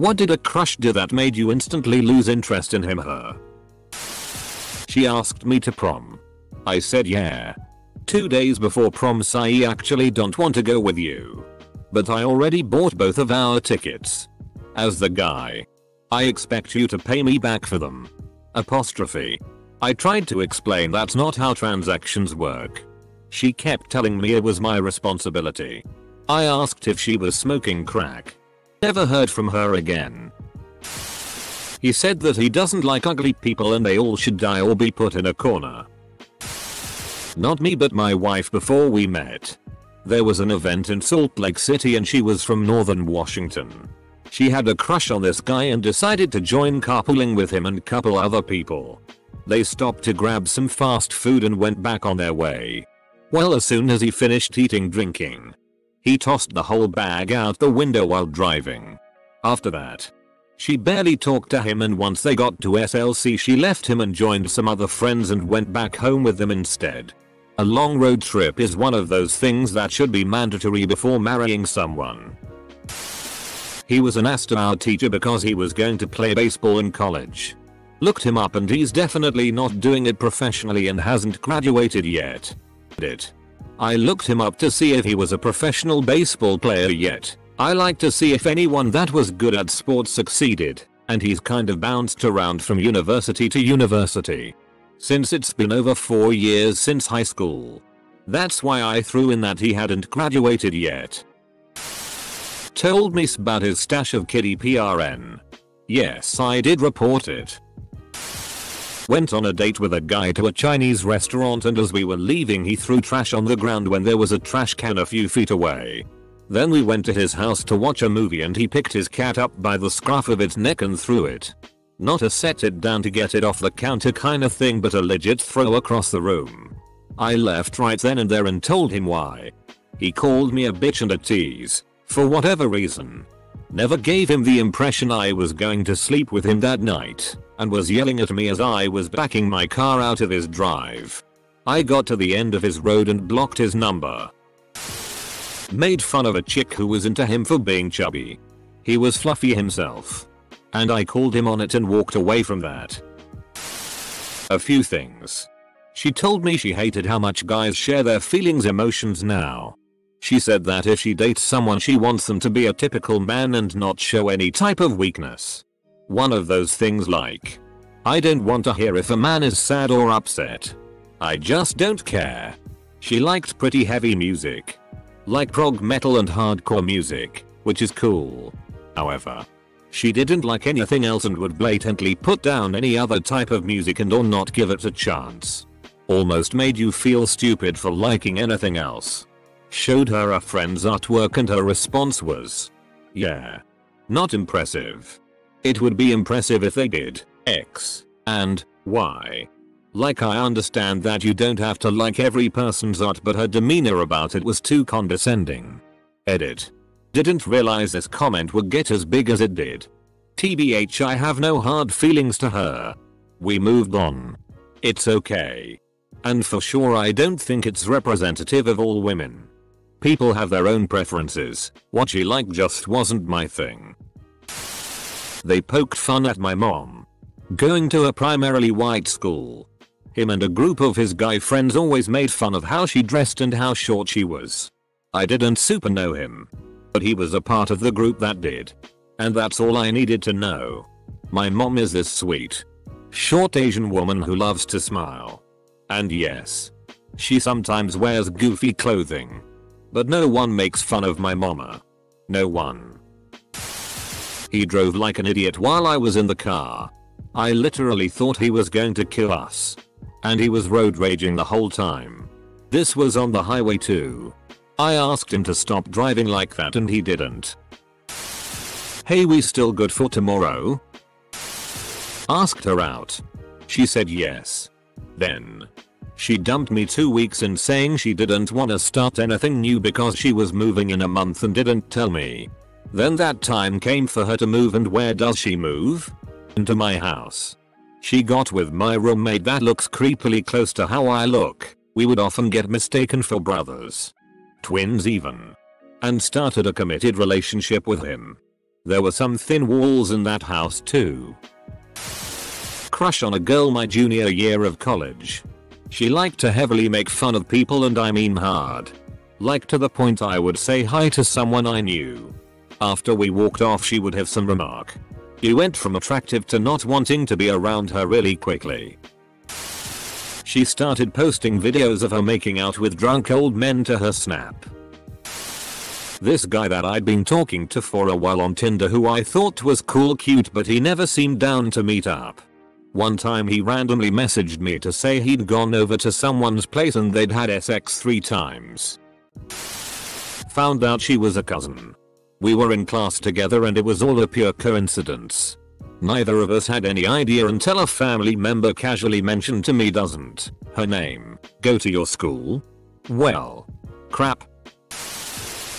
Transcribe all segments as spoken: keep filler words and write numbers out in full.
What did a crush do that made you instantly lose interest in him or her? She asked me to prom. I said yeah. Two days before prom, I actually don't want to go with you. But I already bought both of our tickets. As the guy, I expect you to pay me back for them. Apostrophe. I tried to explain that's not how transactions work. She kept telling me it was my responsibility. I asked if she was smoking crack. Never heard from her again. He said that he doesn't like ugly people and they all should die or be put in a corner. Not me, but my wife before we met. There was an event in Salt Lake City and she was from northern Washington. She had a crush on this guy and decided to join carpooling with him and couple other people. They stopped to grab some fast food and went back on their way. Well, as soon as he finished eating and drinking, he tossed the whole bag out the window while driving. After that, she barely talked to him, and once they got to S L C she left him and joined some other friends and went back home with them instead. A long road trip is one of those things that should be mandatory before marrying someone. He was an asked-out teacher because he was going to play baseball in college. Looked him up and he's definitely not doing it professionally and hasn't graduated yet. It. I looked him up to see if he was a professional baseball player yet. I like to see if anyone that was good at sports succeeded, and he's kind of bounced around from university to university. Since it's been over four years since high school. That's why I threw in that he hadn't graduated yet. Told me about his stash of kiddie P R N. Yes, I did report it. Went on a date with a guy to a Chinese restaurant, and as we were leaving he threw trash on the ground when there was a trash can a few feet away. Then we went to his house to watch a movie and he picked his cat up by the scruff of its neck and threw it. Not a set it down to get it off the counter kind of thing, but a legit throw across the room. I left right then and there and told him why. He called me a bitch and a tease, for whatever reason. Never gave him the impression I was going to sleep with him that night, and was yelling at me as I was backing my car out of his drive. I got to the end of his road and blocked his number. Made fun of a chick who was into him for being chubby. He was fluffy himself. And I called him on it and walked away from that. A few things. She told me she hated how much guys share their feelings emotions now. She said that if she dates someone she wants them to be a typical man and not show any type of weakness. One of those things like, I don't want to hear if a man is sad or upset. I just don't care. She liked pretty heavy music. Like prog metal and hardcore music, which is cool. However, she didn't like anything else and would blatantly put down any other type of music and or not give it a chance. Almost made you feel stupid for liking anything else. Showed her a friend's artwork and her response was, yeah, not impressive. It would be impressive if they did X and Y. Like, I understand that you don't have to like every person's art, but her demeanor about it was too condescending. Edit. Didn't realize this comment would get as big as it did. T B H, I have no hard feelings to her. We moved on. It's okay. And for sure I don't think it's representative of all women. People have their own preferences. What she liked just wasn't my thing. They poked fun at my mom. Going to a primarily white school. Him and a group of his guy friends always made fun of how she dressed and how short she was. I didn't super know him, but he was a part of the group that did. And that's all I needed to know. My mom is this sweet, short Asian woman who loves to smile. And yes, she sometimes wears goofy clothing. But no one makes fun of my mama. No one. He drove like an idiot while I was in the car. I literally thought he was going to kill us. And he was road raging the whole time. This was on the highway too. I asked him to stop driving like that and he didn't. Hey, we still good for tomorrow? Asked her out. She said yes. Then she dumped me two weeks in, saying she didn't want to start anything new because she was moving in a month and didn't tell me. Then that time came for her to move, and where does she move? Into my house. She got with my roommate that looks creepily close to how I look. We would often get mistaken for brothers. Twins even. And started a committed relationship with him. There were some thin walls in that house too. Crush on a girl my junior year of college. She liked to heavily make fun of people, and I mean hard. Like to the point I would say hi to someone I knew. After we walked off she would have some remark. You went from attractive to not wanting to be around her really quickly. She started posting videos of her making out with drunk old men to her Snap. This guy that I'd been talking to for a while on Tinder, who I thought was cool cute, but he never seemed down to meet up. One time he randomly messaged me to say he'd gone over to someone's place and they'd had sex three times. Found out she was a cousin. We were in class together and it was all a pure coincidence. Neither of us had any idea until a family member casually mentioned to me, doesn't her name go to your school? Well, crap.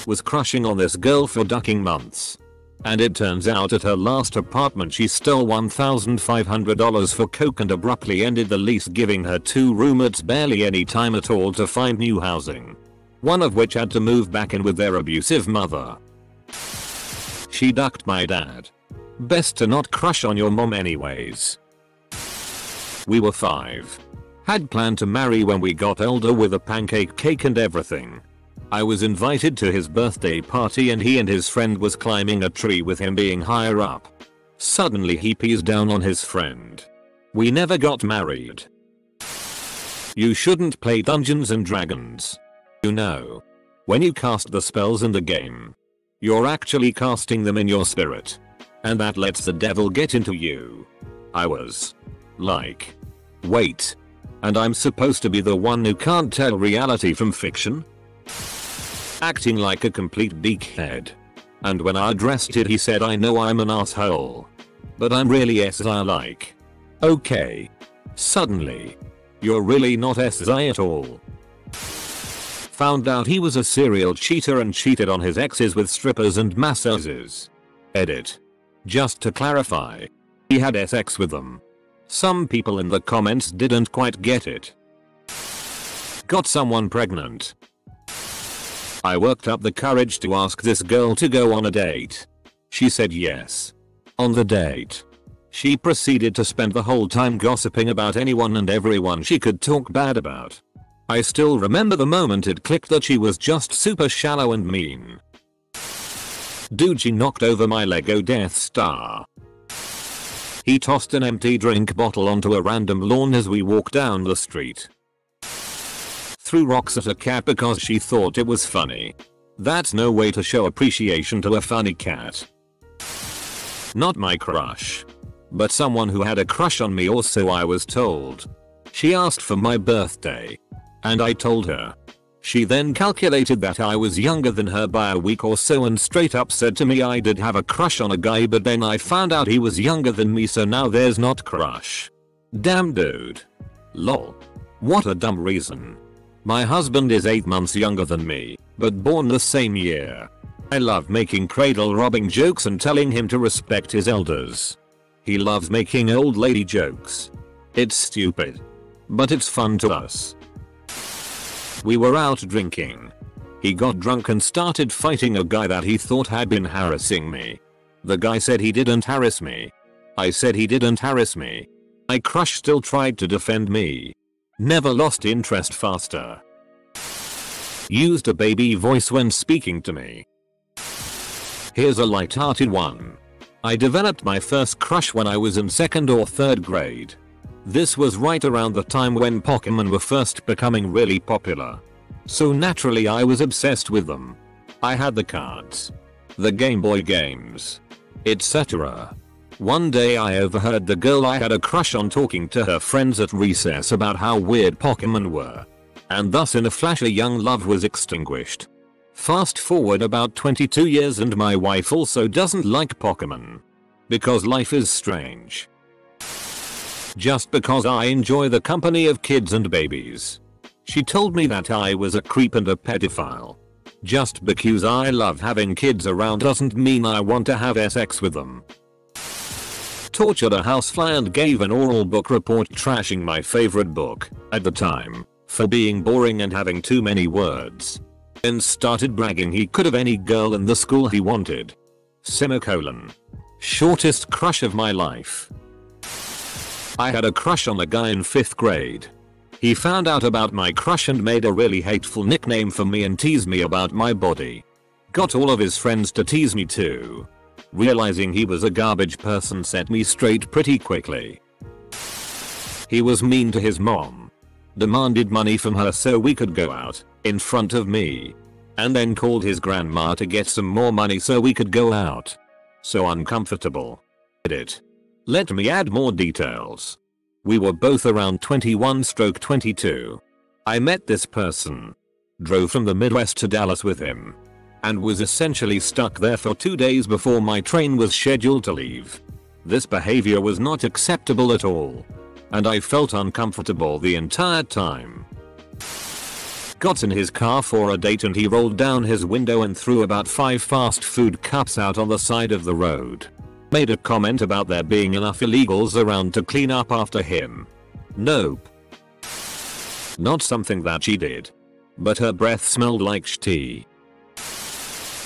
Was crushing on this girl for ducking months. And it turns out at her last apartment she stole one thousand five hundred dollars for coke and abruptly ended the lease, giving her two roommates barely any time at all to find new housing. One of which had to move back in with their abusive mother. She ducked my dad. Best to not crush on your mom anyways. We were five. Had planned to marry when we got older with a pancake cake and everything. I was invited to his birthday party and he and his friend was climbing a tree with him being higher up. Suddenly he pees down on his friend. We never got married. You shouldn't play Dungeons and Dragons. You know, when you cast the spells in the game, you're actually casting them in your spirit. And that lets the devil get into you. I was like, wait, and I'm supposed to be the one who can't tell reality from fiction? Acting like a complete dickhead. And when I addressed it he said, I know I'm an asshole, but I'm really S I like. Okay. Suddenly, you're really not S I at all. Found out he was a serial cheater and cheated on his exes with strippers and masseuses. Edit. Just to clarify, he had sex with them. Some people in the comments didn't quite get it. Got someone pregnant. I worked up the courage to ask this girl to go on a date. She said yes. On the date, she proceeded to spend the whole time gossiping about anyone and everyone she could talk bad about. I still remember the moment it clicked that she was just super shallow and mean. Dude, she knocked over my Lego Death Star. He tossed an empty drink bottle onto a random lawn as we walked down the street. Threw rocks at a cat because she thought it was funny. That's no way to show appreciation to a funny cat. Not my crush, but someone who had a crush on me, or so I was told. She asked for my birthday, and I told her. She then calculated that I was younger than her by a week or so and straight up said to me, I did have a crush on a guy, but then I found out he was younger than me, so now there's not crush. Damn dude. Lol. What a dumb reason. My husband is eight months younger than me, but born the same year. I love making cradle robbing jokes and telling him to respect his elders. He loves making old lady jokes. It's stupid, but it's fun to us. We were out drinking. He got drunk and started fighting a guy that he thought had been harassing me. The guy said he didn't harass me. I said he didn't harass me. My crush still tried to defend me. Never lost interest faster. Used a baby voice when speaking to me. Here's a light-hearted one. I developed my first crush when I was in second or third grade. This was right around the time when Pokemon were first becoming really popular. So naturally I was obsessed with them. I had the cards, the Game Boy games, et cetera. One day I overheard the girl I had a crush on talking to her friends at recess about how weird Pokemon were. And thus in a flash a young love was extinguished. Fast forward about twenty-two years and my wife also doesn't like Pokemon. Because life is strange. Just because I enjoy the company of kids and babies. She told me that I was a creep and a pedophile. Just because I love having kids around doesn't mean I want to have sex with them. Tortured a housefly and gave an oral book report trashing my favorite book, at the time, for being boring and having too many words. Then started bragging he could have any girl in the school he wanted. Semicolon. Shortest crush of my life. I had a crush on a guy in fifth grade. He found out about my crush and made a really hateful nickname for me and teased me about my body. Got all of his friends to tease me too. Realizing he was a garbage person set me straight pretty quickly. He was mean to his mom. Demanded money from her so we could go out, in front of me. And then called his grandma to get some more money so we could go out. So uncomfortable. Edit. Let me add more details. We were both around twenty-one stroke twenty-two. I met this person. Drove from the Midwest to Dallas with him. And was essentially stuck there for two days before my train was scheduled to leave. This behavior was not acceptable at all. And I felt uncomfortable the entire time. Got in his car for a date and he rolled down his window and threw about five fast food cups out on the side of the road. Made a comment about there being enough illegals around to clean up after him. Nope. Not something that she did. But her breath smelled like shit.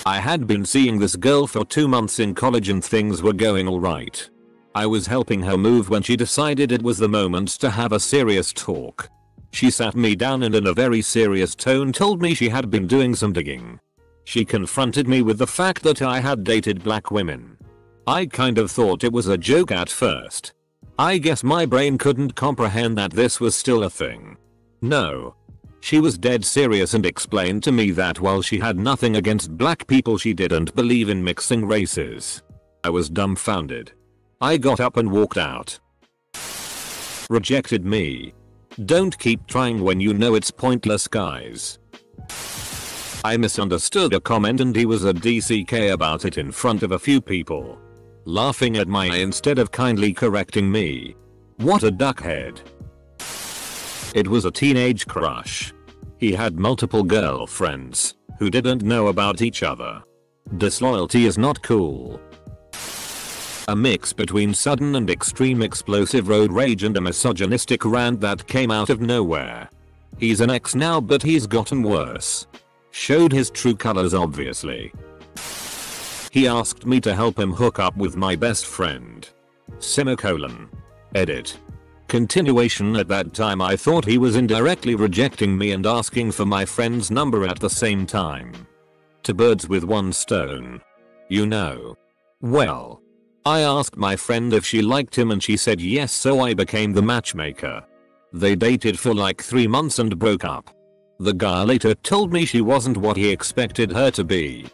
I had been seeing this girl for two months in college and things were going alright. I was helping her move when she decided it was the moment to have a serious talk. She sat me down and in a very serious tone told me she had been doing some digging. She confronted me with the fact that I had dated black women. I kind of thought it was a joke at first. I guess my brain couldn't comprehend that this was still a thing. No. She was dead serious and explained to me that while she had nothing against black people, she didn't believe in mixing races. I was dumbfounded. I got up and walked out. Rejected me. Don't keep trying when you know it's pointless, guys. I misunderstood a comment and he was a D C K about it in front of a few people. Laughing at my instead of kindly correcting me. What a duckhead. It was a teenage crush. He had multiple girlfriends who didn't know about each other. Disloyalty is not cool. A mix between sudden and extreme explosive road rage and a misogynistic rant that came out of nowhere. He's an ex now, but he's gotten worse. Showed his true colors, obviously. He asked me to help him hook up with my best friend. Semicolon. Edit. Continuation. At that time I thought he was indirectly rejecting me and asking for my friend's number at the same time. Two birds with one stone. You know. Well. I asked my friend if she liked him and she said yes, so I became the matchmaker. They dated for like three months and broke up. The guy later told me she wasn't what he expected her to be.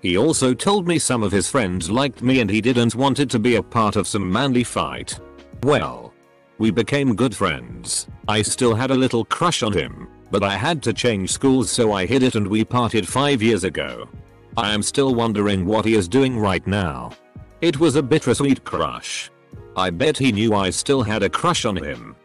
He also told me some of his friends liked me and he didn't want it to be a part of some manly fight. Well. We became good friends. I still had a little crush on him, but I had to change schools so I hid it and we parted five years ago. I am still wondering what he is doing right now. It was a bittersweet crush. I bet he knew I still had a crush on him.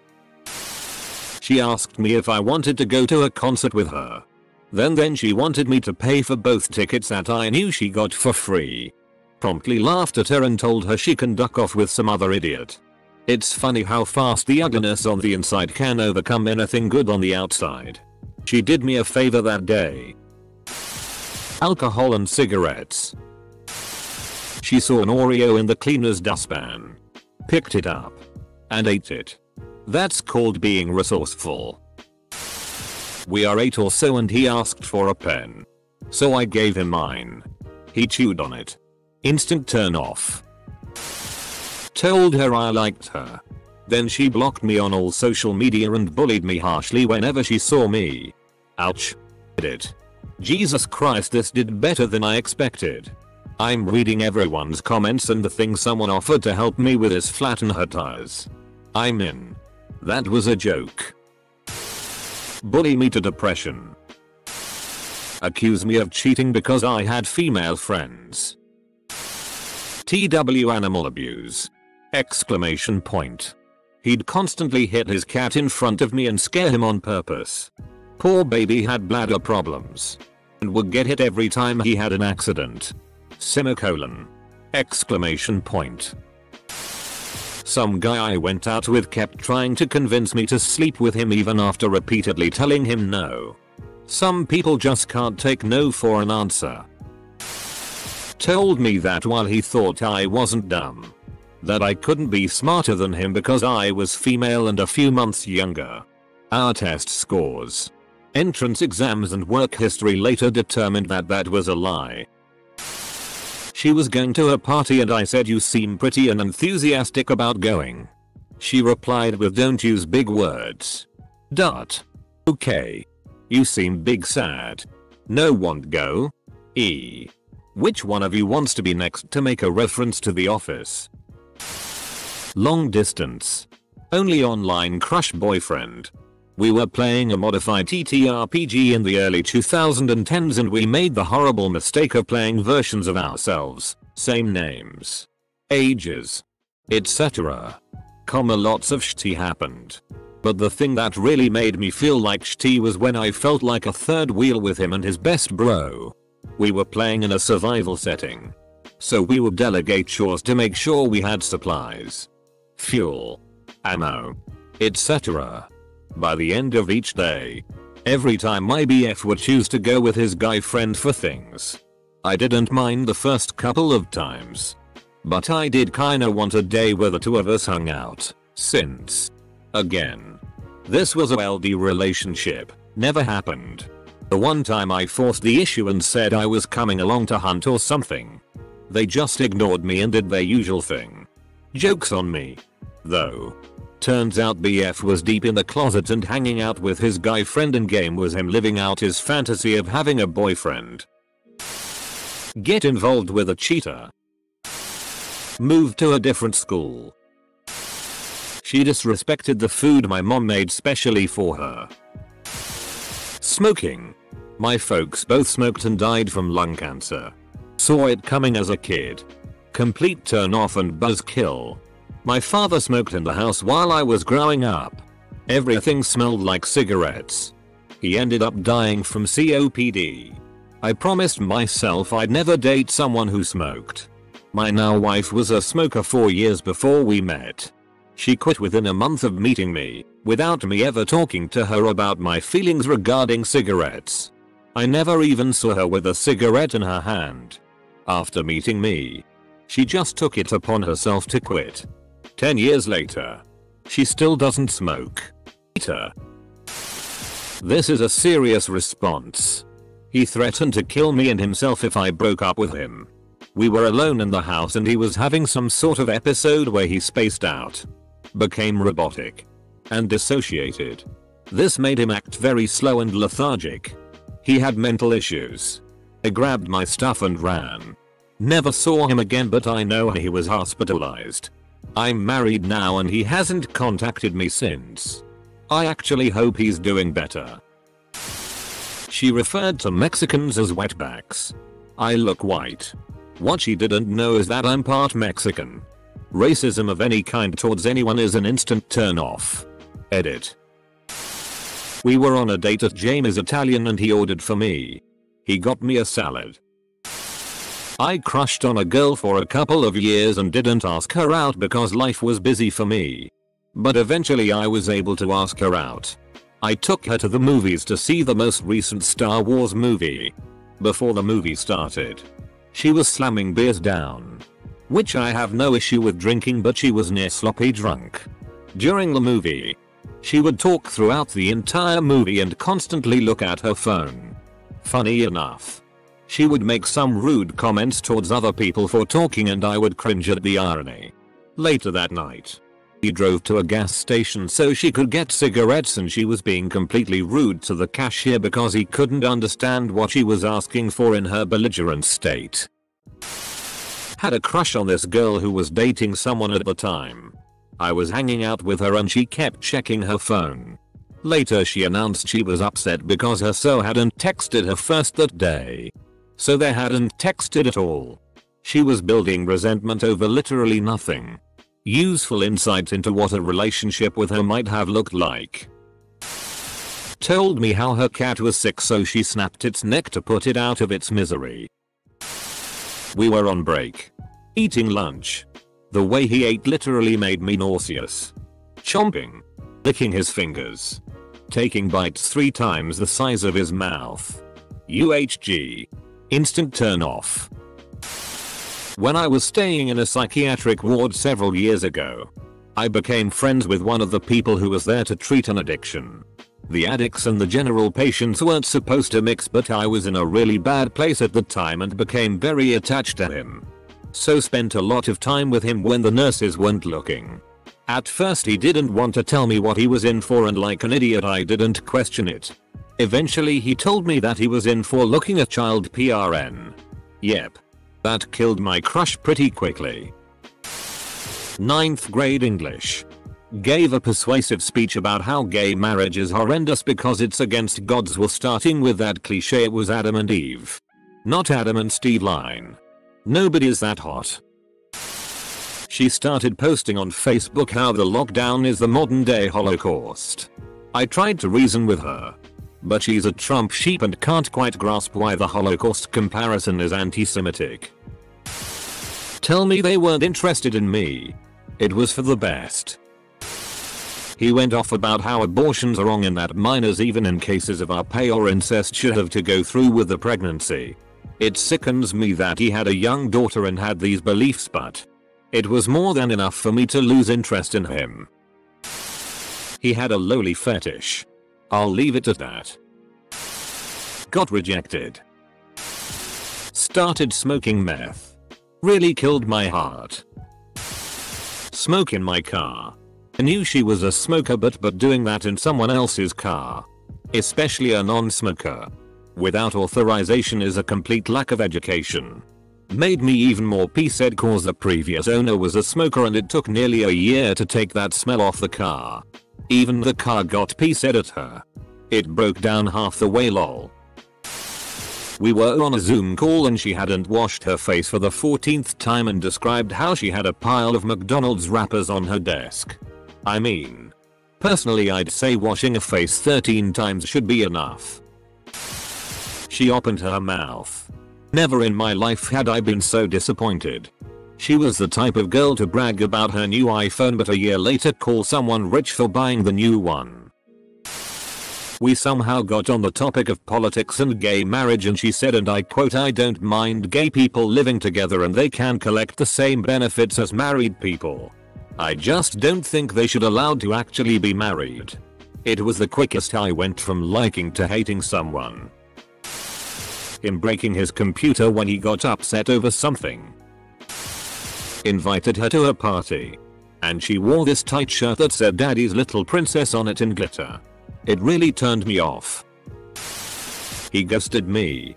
She asked me if I wanted to go to a concert with her. Then then she wanted me to pay for both tickets that I knew she got for free. Promptly laughed at her and told her she can duck off with some other idiot. It's funny how fast the ugliness on the inside can overcome anything good on the outside. She did me a favor that day. Alcohol and cigarettes. She saw an Oreo in the cleaner's dustpan. Picked it up. And ate it. That's called being resourceful. We are eight or so and he asked for a pen. So I gave him mine. He chewed on it. Instant turn off. Told her I liked her. Then she blocked me on all social media and bullied me harshly whenever she saw me. Ouch. Edit. Jesus Christ, this did better than I expected. I'm reading everyone's comments and the thing someone offered to help me with is flatten her tires. I'm in. That was a joke. Bully me to depression. Accuse me of cheating because I had female friends. T W animal abuse. Exclamation point. He'd constantly hit his cat in front of me and scare him on purpose. Poor baby had bladder problems. And would get hit every time he had an accident. Semicolon. Exclamation point. Some guy I went out with kept trying to convince me to sleep with him even after repeatedly telling him no. Some people just can't take no for an answer. told me that while he thought I wasn't dumb, that I couldn't be smarter than him because I was female and a few months younger. Our test scores, entrance exams and work history later determined that that was a lie. She was going to a party and I said, "You seem pretty and enthusiastic about going." She replied with, "Don't use big words. Dot. Okay. You seem big sad. No won't go. E. Which one of you wants to be next?" to make a reference to The Office. Long distance. Only online crush boyfriend. We were playing a modified T T R P G in the early two thousand tens and we made the horrible mistake of playing versions of ourselves, same names, ages, et cetera. Comma lots of shitty happened. But the thing that really made me feel like shitty was when I felt like a third wheel with him and his best bro. We were playing in a survival setting, so we would delegate chores to make sure we had supplies, fuel, ammo, et cetera. By the end of each day, every time my B F would choose to go with his guy friend for things, I didn't mind the first couple of times. But I did kinda want a day where the two of us hung out, since, again, this was a L D relationship, never happened. The one time I forced the issue and said I was coming along to hunt or something. They just ignored me and did their usual thing. Joke's on me, though. Turns out B F was deep in the closet and hanging out with his guy friend, and game was him living out his fantasy of having a boyfriend. Get involved with a cheater. Moved to a different school. She disrespected the food my mom made specially for her. Smoking. My folks both smoked and died from lung cancer. Saw it coming as a kid. Complete turn off and buzzkill. My father smoked in the house while I was growing up. Everything smelled like cigarettes. He ended up dying from C O P D. I promised myself I'd never date someone who smoked. My now wife was a smoker four years before we met. She quit within a month of meeting me, without me ever talking to her about my feelings regarding cigarettes. I never even saw her with a cigarette in her hand. After meeting me, she just took it upon herself to quit. Ten years later, she still doesn't smoke. Peter. This is a serious response. He threatened to kill me and himself if I broke up with him. We were alone in the house and he was having some sort of episode where he spaced out, became robotic, and dissociated. This made him act very slow and lethargic. He had mental issues. I grabbed my stuff and ran. Never saw him again, but I know he was hospitalized. I'm married now and he hasn't contacted me since. I actually hope he's doing better. She referred to Mexicans as wetbacks. I look white. What she didn't know is that I'm part Mexican. Racism of any kind towards anyone is an instant turn off. Edit. We were on a date at Jamie's Italian and he ordered for me. He got me a salad. I crushed on a girl for a couple of years and didn't ask her out because life was busy for me. But eventually I was able to ask her out. I took her to the movies to see the most recent Star Wars movie. Before the movie started, she was slamming beers down, which I have no issue with drinking, but she was near sloppy drunk. During the movie, she would talk throughout the entire movie and constantly look at her phone. Funny enough, she would make some rude comments towards other people for talking and I would cringe at the irony. Later that night, we drove to a gas station so she could get cigarettes and she was being completely rude to the cashier because he couldn't understand what she was asking for in her belligerent state. Had a crush on this girl who was dating someone at the time. I was hanging out with her and she kept checking her phone. Later she announced she was upset because her so hadn't texted her first that day. So they hadn't texted at all. She was building resentment over literally nothing. Useful insight into what a relationship with her might have looked like. Told me how her cat was sick so she snapped its neck to put it out of its misery. We were on break, eating lunch. The way he ate literally made me nauseous. Chomping, licking his fingers, taking bites three times the size of his mouth. U H G. Instant turn off. when I was staying in a psychiatric ward several years ago. I became friends with one of the people who was there to treat an addiction. The addicts and the general patients weren't supposed to mix, but I was in a really bad place at the time and became very attached to him. So spent a lot of time with him when the nurses weren't looking. At first he didn't want to tell me what he was in for, and like an idiot I didn't question it. Eventually he told me that he was in for looking at child P R N. Yep. That killed my crush pretty quickly. ninth grade English. Gave a persuasive speech about how gay marriage is horrendous because it's against God's will, starting with that cliche it was Adam and Eve. Not Adam and Steve line. Nobody's that hot. She started posting on Facebook how the lockdown is the modern day Holocaust. I tried to reason with her, but she's a Trump sheep and can't quite grasp why the Holocaust comparison is anti-Semitic. Tell me they weren't interested in me. It was for the best. He went off about how abortions are wrong and that minors, even in cases of R P or incest, should have to go through with the pregnancy. It sickens me that he had a young daughter and had these beliefs, but it was more than enough for me to lose interest in him. He had a lowly fetish. I'll leave it at that. Got rejected. Started smoking meth. Really killed my heart. Smoke in my car. I knew she was a smoker, but but doing that in someone else's car, especially a non-smoker, without authorization is a complete lack of education. Made me even more pissed cause the previous owner was a smoker and it took nearly a year to take that smell off the car. Even the car got pissed at her. It broke down half the way, lol. We were on a Zoom call and she hadn't washed her face for the fourteenth time and described how she had a pile of McDonald's wrappers on her desk. I mean, personally I'd say washing a face thirteen times should be enough. She opened her mouth. Never in my life had I been so disappointed. She was the type of girl to brag about her new iPhone but a year later call someone rich for buying the new one. We somehow got on the topic of politics and gay marriage and she said, and I quote, "I don't mind gay people living together and they can collect the same benefits as married people. I just don't think they should be allowed to actually be married." It was the quickest I went from liking to hating someone. Him breaking his computer when he got upset over something. Invited her to a party, and she wore this tight shirt that said "Daddy's Little Princess" on it in glitter. It really turned me off. He ghosted me.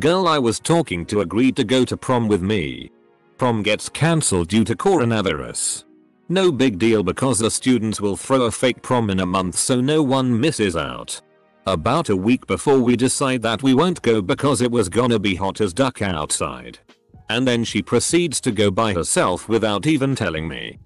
Girl I was talking to agreed to go to prom with me. Prom gets cancelled due to coronavirus. No big deal because the students will throw a fake prom in a month so no one misses out. About a week before we decide that we won't go because it was gonna be hot as duck outside. And then she proceeds to go by herself without even telling me.